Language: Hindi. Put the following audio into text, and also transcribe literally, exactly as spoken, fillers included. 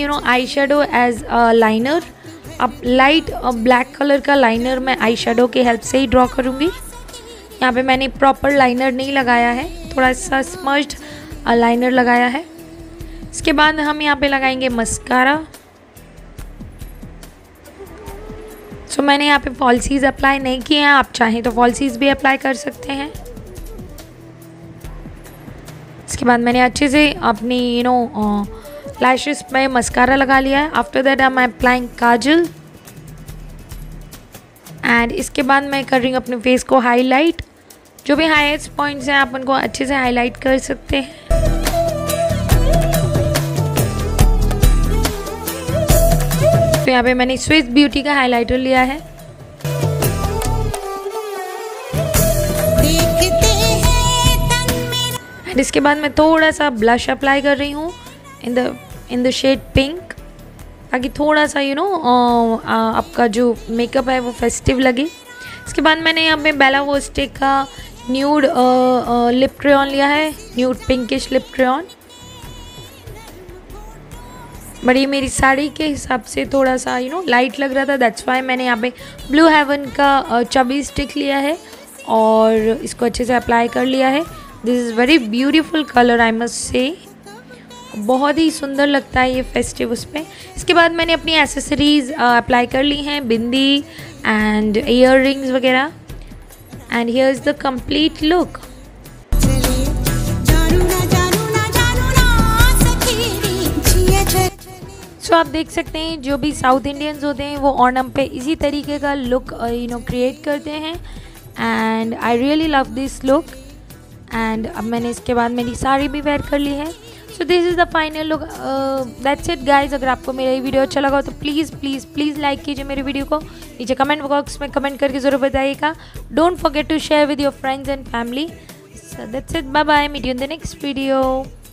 you know eyeshadow as a liner. अब लाइट और ब्लैक कलर का लाइनर मैं आईशैडो के हेल्प से ही ड्रॉ करूँगी. यहाँ पे मैंने प्रॉपर लाइनर नहीं लगाया है, थोड़ा सा स्मज्ड लाइनर लगाया है. इसके बाद हम यहाँ पे लगाएंगे मस्कारा. सो मैंने यहाँ पे फॉल्सीज अप्लाई नहीं किए हैं, आप चाहें तो फॉल्सीज भी अप्लाई कर सकते हैं. इसके बाद मैंने अच्छे से अपनी यू नो लैशेस में मस्कारा लगा लिया है. After that I am applying kajal and इसके बाद मैं कर रही हूँ अपने फेस को हाईलाइट. जो भी हाईएस्ट पॉइंट्स हैं आप उनको अच्छे से हाईलाइट कर सकते हैं. तो यहाँ पे मैंने स्विस ब्यूटी का हाईलाइटर लिया है. एंड इसके बाद मैं थोड़ा सा ब्लश अप्लाई कर रही हूँ in the in the shade pink, ताकि थोड़ा सा यू नो आपका जो मेकअप है वो फेस्टिव लगे. इसके बाद मैंने यहाँ पे बेला वोस्टिक का न्यूड लिप क्रेयॉन लिया है, nude pinkish lip crayon. But ये मेरी साड़ी के हिसाब से थोड़ा सा यू नो लाइट लग रहा था, दैट्स वाई मैंने यहाँ पे ब्लू हेवन का चबी स्टिक लिया है और इसको अच्छे से अप्लाई कर लिया है. This is very beautiful colour I must say, बहुत ही सुंदर लगता है ये फेस्टिव उस पर. इसके बाद मैंने अपनी एसेसरीज अप्लाई कर ली हैं, बिंदी एंड ईयर रिंग्स वगैरह. And here is the complete look. So आप देख सकते हैं जो भी साउथ इंडियंस होते हैं वो ओनम पे इसी तरीके का लुक यू नो क्रिएट करते हैं. And I really love this look. And अब मैंने इसके बाद मेरी साड़ी भी वेयर कर ली है. So this is the final look. That's it guys. अगर आपको मेरा ये वीडियो अच्छा लगा हो तो प्लीज़ प्लीज़ प्लीज़ लाइक कीजिए मेरे वीडियो को. नीचे कमेंट बॉक्स में कमेंट करके ज़रूर बताइएगा. Don't forget to share with your friends and family. So that's it. Bye bye. Meet you in the next video.